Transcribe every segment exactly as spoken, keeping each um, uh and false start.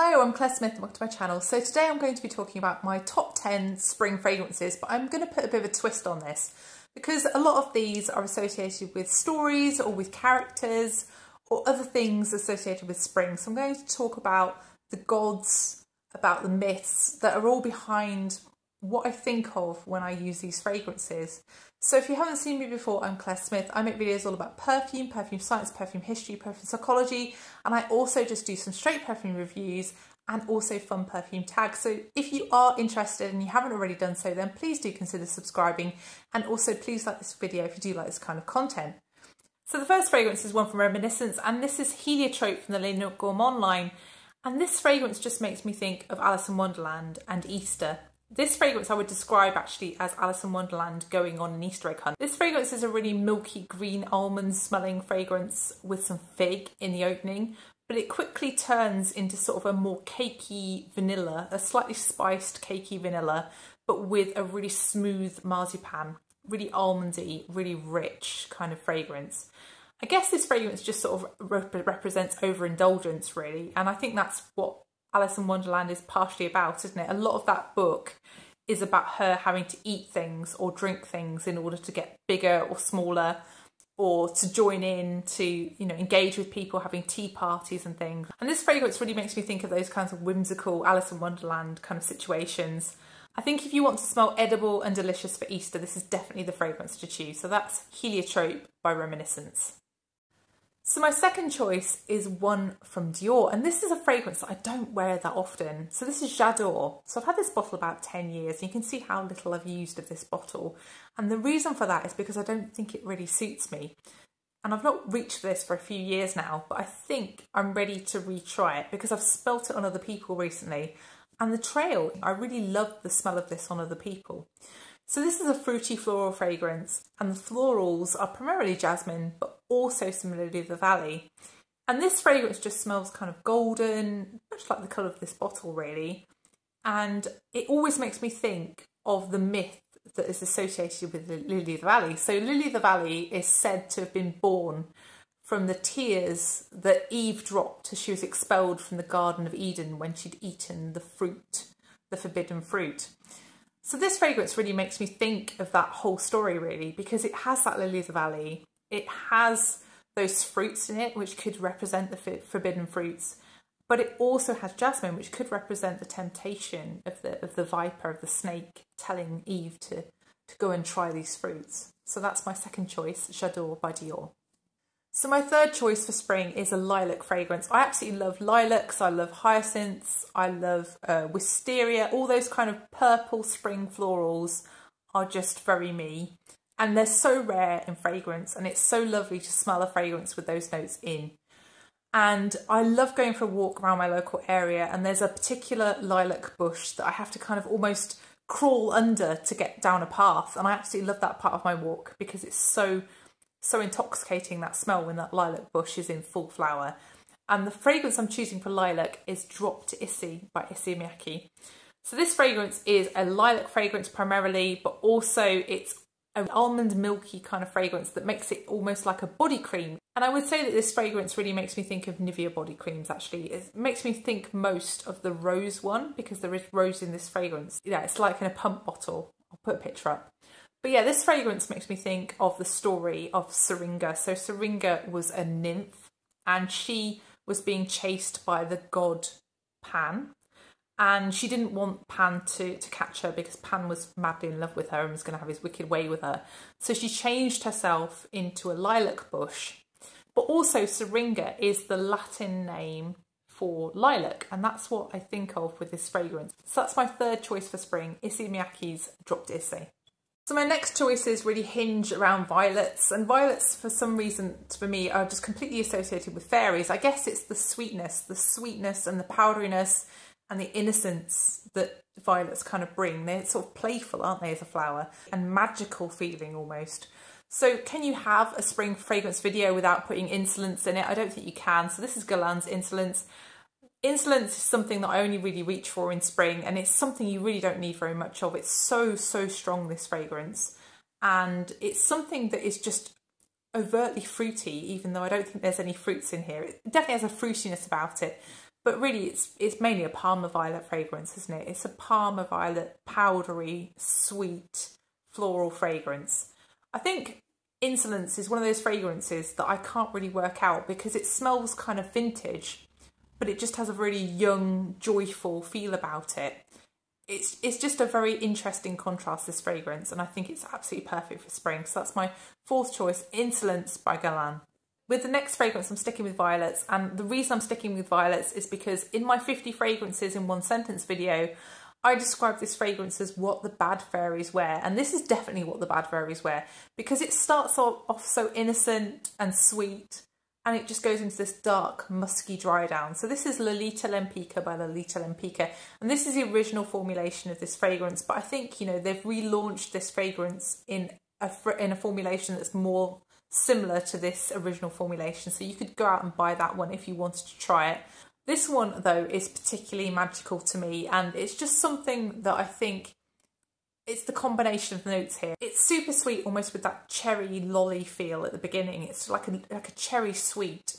Hello, I'm Claire Smith and welcome to my channel. So today I'm going to be talking about my top ten spring fragrances, but I'm going to put a bit of a twist on this because a lot of these are associated with stories or with characters or other things associated with spring. So I'm going to talk about the gods, about the myths that are all behind what I think of when I use these fragrances. So if you haven't seen me before, I'm Claire Smith. I make videos all about perfume, perfume science, perfume history, perfume psychology, and I also just do some straight perfume reviews and also fun perfume tags. So if you are interested and you haven't already done so, then please do consider subscribing, and also please like this video if you do like this kind of content. So the first fragrance is one from Reminiscence, and this is Heliotrope from the Le Nuit Gourmand line, and this fragrance just makes me think of Alice in Wonderland and Easter. This fragrance I would describe actually as Alice in Wonderland going on an Easter egg hunt. This fragrance is a really milky green almond smelling fragrance with some fig in the opening, but it quickly turns into sort of a more cakey vanilla, a slightly spiced cakey vanilla, but with a really smooth marzipan, really almondy, really rich kind of fragrance. I guess this fragrance just sort of rep- represents overindulgence really, and I think that's what Alice in Wonderland is partially about, isn't it? A lot of that book is about her having to eat things or drink things in order to get bigger or smaller, or to join in, to, you know, engage with people, having tea parties and things. And this fragrance really makes me think of those kinds of whimsical Alice in Wonderland kind of situations. I think if you want to smell edible and delicious for Easter, this is definitely the fragrance to choose. So that's Heliotrope by Reminiscence. So my second choice is one from Dior, and this is a fragrance that I don't wear that often. So this is J'adore. So I've had this bottle about ten years, and you can see how little I've used of this bottle. And the reason for that is because I don't think it really suits me. And I've not reached for this for a few years now, but I think I'm ready to retry it because I've smelt it on other people recently. And the trail, I really love the smell of this on other people. So this is a fruity floral fragrance, and the florals are primarily jasmine, but also similarly the valley. And this fragrance just smells kind of golden, much like the colour of this bottle really. And it always makes me think of the myth that is associated with Lily of the Valley. So Lily of the Valley is said to have been born from the tears that Eve dropped as she was expelled from the Garden of Eden when she'd eaten the fruit, the forbidden fruit. So this fragrance really makes me think of that whole story really, because it has that Lily of the Valley, it has those fruits in it which could represent the forbidden fruits, but it also has jasmine, which could represent the temptation of the of the viper, of the snake, telling Eve to, to go and try these fruits. So that's my second choice, J'adore by Dior. So my third choice for spring is a lilac fragrance. I absolutely love lilacs, I love hyacinths, I love uh, wisteria, all those kind of purple spring florals are just very me. And they're so rare in fragrance, and it's so lovely to smell a fragrance with those notes in. And I love going for a walk around my local area, and there's a particular lilac bush that I have to kind of almost crawl under to get down a path. And I absolutely love that part of my walk because it's so So intoxicating, that smell, when that lilac bush is in full flower. And the fragrance I'm choosing for lilac is Drop to Issey by Issey Miyake. So this fragrance is a lilac fragrance primarily, but also it's an almond milky kind of fragrance that makes it almost like a body cream. And I would say that this fragrance really makes me think of Nivea body creams actually. It makes me think most of the rose one because there is rose in this fragrance. Yeah, it's like in a pump bottle. I'll put a picture up. But yeah, this fragrance makes me think of the story of Syringa. So Syringa was a nymph, and she was being chased by the god Pan. And she didn't want Pan to, to catch her because Pan was madly in love with her and was going to have his wicked way with her. So she changed herself into a lilac bush. But also Syringa is the Latin name for lilac, and that's what I think of with this fragrance. So that's my third choice for spring, Issey Miyake's Drop to Issey. So my next choices really hinge around violets, and violets for some reason for me are just completely associated with fairies. I guess it's the sweetness, the sweetness and the powderiness and the innocence that violets kind of bring. They're sort of playful, aren't they, as a flower, and magical feeling almost. So can you have a spring fragrance video without putting Insolence in it? I don't think you can. So this is Guerlain's Insolence. Insolence is something that I only really reach for in spring, and it's something you really don't need very much of. It's so, so strong, this fragrance. And it's something that is just overtly fruity, even though I don't think there's any fruits in here. It definitely has a fruitiness about it, But really, it's it's mainly a Parma Violet fragrance, isn't it? It's a Parma Violet, powdery, sweet, floral fragrance. I think Insolence is one of those fragrances that I can't really work out because it smells kind of vintage, but it just has a really young, joyful feel about it. It's, it's just a very interesting contrast, this fragrance, and I think it's absolutely perfect for spring. So that's my fourth choice, Insolence by Guerlain. With the next fragrance, I'm sticking with violets, and the reason I'm sticking with violets is because in my fifty fragrances in one sentence video, I described this fragrance as what the bad fairies wear, and this is definitely what the bad fairies wear, because it starts off so innocent and sweet, and it just goes into this dark, musky dry down. So this is Lolita Lempicka by Lolita Lempicka, and this is the original formulation of this fragrance, but I think, you know, they've relaunched this fragrance in a, in a formulation that's more similar to this original formulation, so you could go out and buy that one if you wanted to try it. This one though is particularly magical to me, and it's just something that I think it's the combination of notes here. It's super sweet, almost with that cherry lolly feel at the beginning. It's like a like a cherry sweet,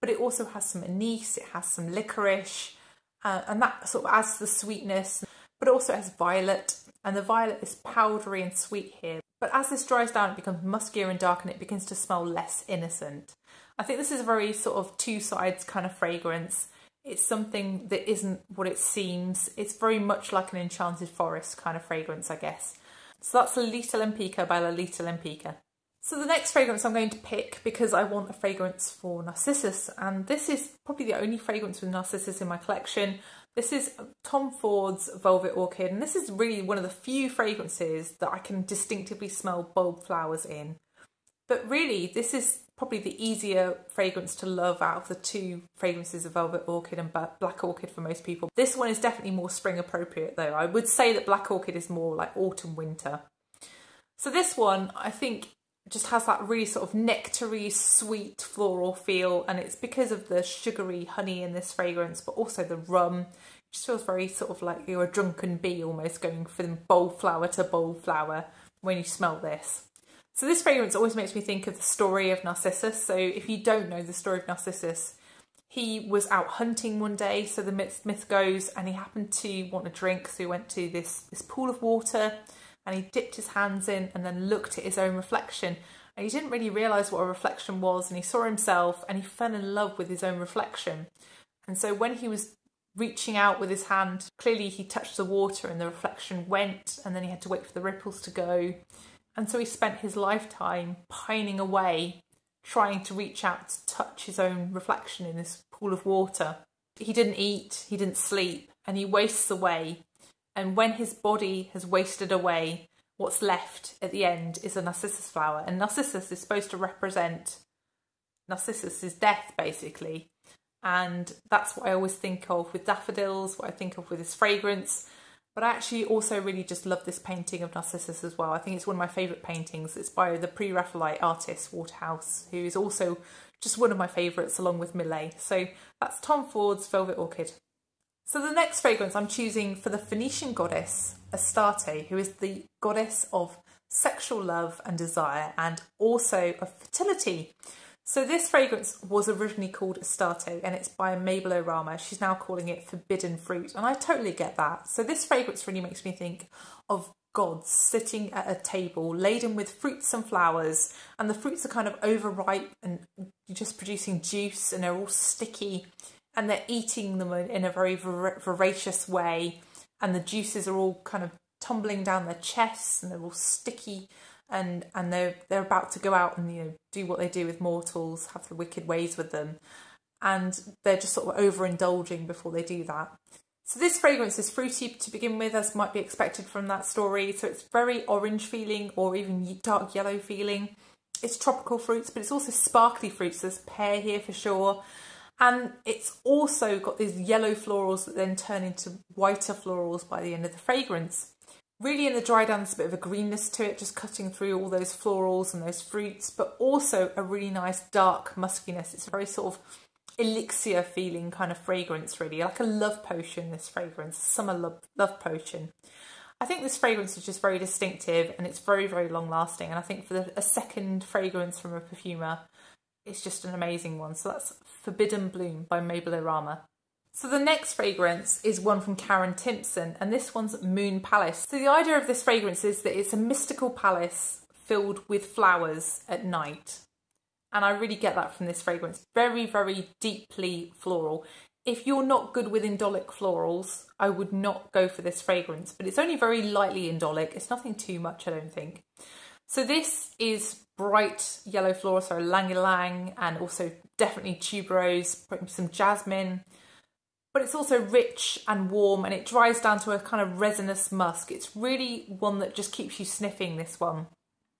but it also has some anise, it has some licorice, uh, and that sort of adds to the sweetness, but also it has violet, and the violet is powdery and sweet here. But as this dries down, it becomes muskier and dark, and it begins to smell less innocent. I think this is a very sort of two sides kind of fragrance. It's something that isn't what it seems. It's very much like an enchanted forest kind of fragrance, I guess. So that's Lolita Lempicka by Lolita Lempicka. So the next fragrance I'm going to pick, because I want a fragrance for Narcissus, and this is probably the only fragrance with Narcissus in my collection. This is Tom Ford's Velvet Orchid, and this is really one of the few fragrances that I can distinctively smell bulb flowers in. But really, this is probably the easier fragrance to love out of the two fragrances of Velvet Orchid and Black Orchid for most people. This one is definitely more spring appropriate though. I would say that Black Orchid is more like autumn winter. So this one, I think, just has that really sort of nectary, sweet, floral feel, and it's because of the sugary honey in this fragrance, but also the rum. It just feels very sort of like you're a drunken bee almost, going from bowl flower to bowl flower when you smell this. So this fragrance always makes me think of the story of Narcissus. So if you don't know the story of Narcissus, he was out hunting one day, so the myth, myth goes, and he happened to want a drink, so he went to this, this pool of water, and he dipped his hands in and then looked at his own reflection, and he didn't really realise what a reflection was, and he saw himself and he fell in love with his own reflection. And so when he was reaching out with his hand, clearly he touched the water and the reflection went, and then he had to wait for the ripples to go. And so he spent his lifetime pining away, trying to reach out to touch his own reflection in this pool of water. He didn't eat, he didn't sleep, and he wastes away. And when his body has wasted away, what's left at the end is a narcissus flower. And narcissus is supposed to represent Narcissus's death, basically. And that's what I always think of with daffodils, what I think of with this fragrance. But I actually also really just love this painting of Narcissus as well. I think it's one of my favourite paintings. It's by the pre-Raphaelite artist Waterhouse, who is also just one of my favourites, along with Millet. So that's Tom Ford's Velvet Orchid. So the next fragrance I'm choosing for the Phoenician goddess Astarte, who is the goddess of sexual love and desire, and also of fertility. So this fragrance was originally called Astarte, and it's by Mabel O'Rama. She's now calling it Forbidden Fruit, and I totally get that. So this fragrance really makes me think of gods sitting at a table laden with fruits and flowers, and the fruits are kind of overripe and just producing juice, and they're all sticky, and they're eating them in a very vor voracious way, and the juices are all kind of tumbling down their chests, and they're all sticky, and and they're they're about to go out and, you know, do what they do with mortals, have the wicked ways with them, and they're just sort of overindulging before they do that. So this fragrance is fruity to begin with, as might be expected from that story. So it's very orange feeling, or even dark yellow feeling. It's tropical fruits, but it's also sparkly fruits. There's pear here for sure. And it's also got these yellow florals that then turn into whiter florals by the end of the fragrance. Really in the dry down, there's a bit of a greenness to it, just cutting through all those florals and those fruits, but also a really nice dark muskiness. It's a very sort of elixir feeling kind of fragrance, really. Like a love potion, this fragrance, summer love, love potion. I think this fragrance is just very distinctive, and it's very, very long lasting. And I think for the, a second fragrance from a perfumer, it's just an amazing one. So that's Forbidden Bloom by Mabel O'Rama. So the next fragrance is one from Karen Timpson, and this one's Moon Palace. So the idea of this fragrance is that it's a mystical palace filled with flowers at night. And I really get that from this fragrance. Very, very deeply floral. If you're not good with indolic florals, I would not go for this fragrance, but it's only very lightly indolic. It's nothing too much, I don't think. So this is bright yellow floral, so ylang-ylang and also definitely tuberose, some jasmine, but it's also rich and warm and it dries down to a kind of resinous musk. It's really one that just keeps you sniffing, this one.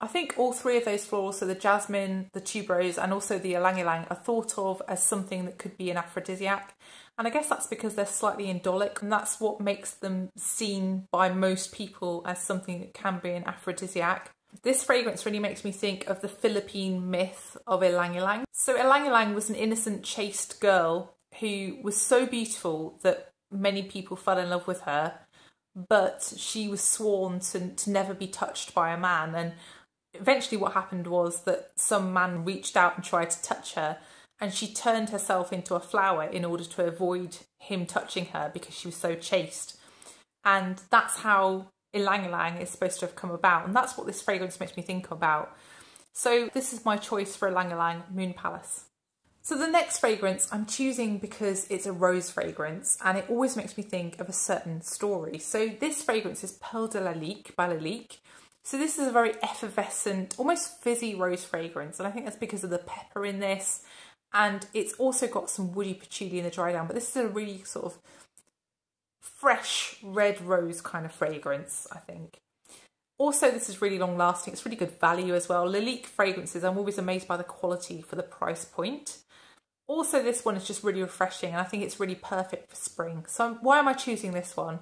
I think all three of those florals, so the jasmine, the tuberose and also the ylang-ylang, are thought of as something that could be an aphrodisiac, and I guess that's because they're slightly indolic, and that's what makes them seen by most people as something that can be an aphrodisiac. This fragrance really makes me think of the Philippine myth of ylang-ylang. So ylang-ylang was an innocent, chaste girl who was so beautiful that many people fell in love with her, but she was sworn to, to never be touched by a man, and eventually what happened was that some man reached out and tried to touch her, and she turned herself into a flower in order to avoid him touching her because she was so chaste. And that's how ylang-ylang is supposed to have come about, and that's what this fragrance makes me think about. So this is my choice for ylang-ylang, Moon Palace. So the next fragrance I'm choosing because it's a rose fragrance, and it always makes me think of a certain story. So this fragrance is Perle de Lalique by Lalique. So this is a very effervescent, almost fizzy rose fragrance, and I think that's because of the pepper in this, and it's also got some woody patchouli in the dry down, but this is a really sort of fresh red rose kind of fragrance, I think. Also, this is really long lasting. It's really good value as well. Lalique fragrances, I'm always amazed by the quality for the price point. Also, this one is just really refreshing, and I think it's really perfect for spring. So why am I choosing this one?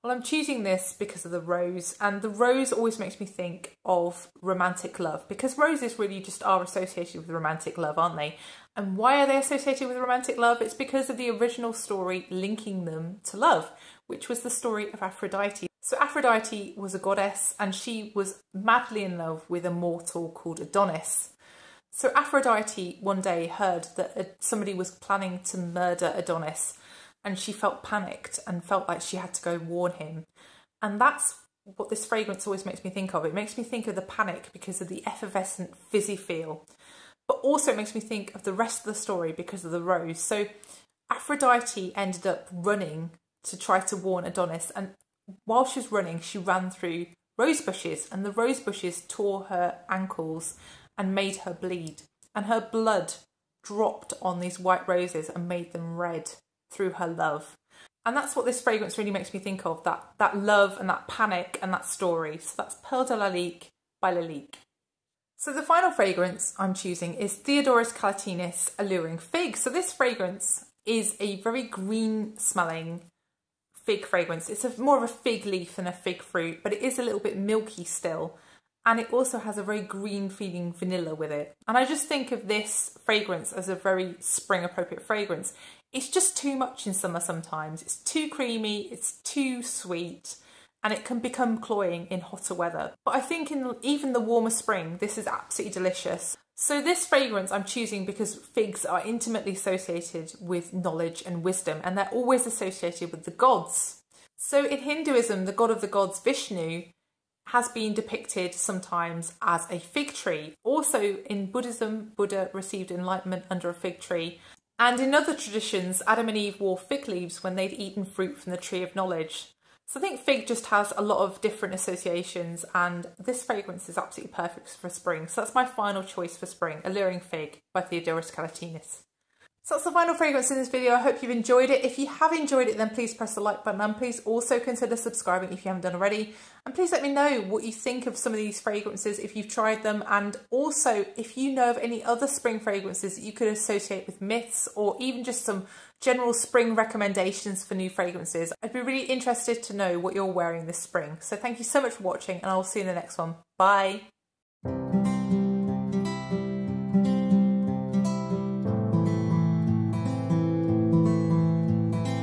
Well, I'm choosing this because of the rose, and the rose always makes me think of romantic love, because roses really just are associated with romantic love, aren't they? And why are they associated with romantic love? It's because of the original story linking them to love, which was the story of Aphrodite. So Aphrodite was a goddess, and she was madly in love with a mortal called Adonis. So Aphrodite one day heard that somebody was planning to murder Adonis, and she felt panicked and felt like she had to go warn him. And that's what this fragrance always makes me think of. It makes me think of the panic because of the effervescent, fizzy feel. But also it makes me think of the rest of the story because of the rose. So Aphrodite ended up running to try to warn Adonis, and while she was running, she ran through rose bushes, and the rose bushes tore her ankles and made her bleed. And her blood dropped on these white roses and made them red through her love. And that's what this fragrance really makes me think of, that that love and that panic and that story. So that's Perle de Lalique by Lalique. So the final fragrance I'm choosing is Theodorus Calatinus Alluring Fig. So this fragrance is a very green smelling fig fragrance. It's a, more of a fig leaf than a fig fruit, but it is a little bit milky still. And it also has a very green feeling vanilla with it. And I just think of this fragrance as a very spring appropriate fragrance. It's just too much in summer sometimes. It's too creamy, it's too sweet, and it can become cloying in hotter weather. But I think in even the warmer spring, this is absolutely delicious. So this fragrance I'm choosing because figs are intimately associated with knowledge and wisdom, and they're always associated with the gods. So in Hinduism, the god of the gods, Vishnu, has been depicted sometimes as a fig tree. Also in Buddhism, Buddha received enlightenment under a fig tree. And in other traditions, Adam and Eve wore fig leaves when they'd eaten fruit from the tree of knowledge. So I think fig just has a lot of different associations, and this fragrance is absolutely perfect for spring. So that's my final choice for spring, Alluring Fig by Theodorus Calatinus. So that's the final fragrance in this video. I hope you've enjoyed it. If you have enjoyed it, then please press the like button, and please also consider subscribing if you haven't done already. And please let me know what you think of some of these fragrances, if you've tried them, and also if you know of any other spring fragrances that you could associate with myths, or even just some general spring recommendations for new fragrances. I'd be really interested to know what you're wearing this spring. So thank you so much for watching, and I'll see you in the next one. Bye.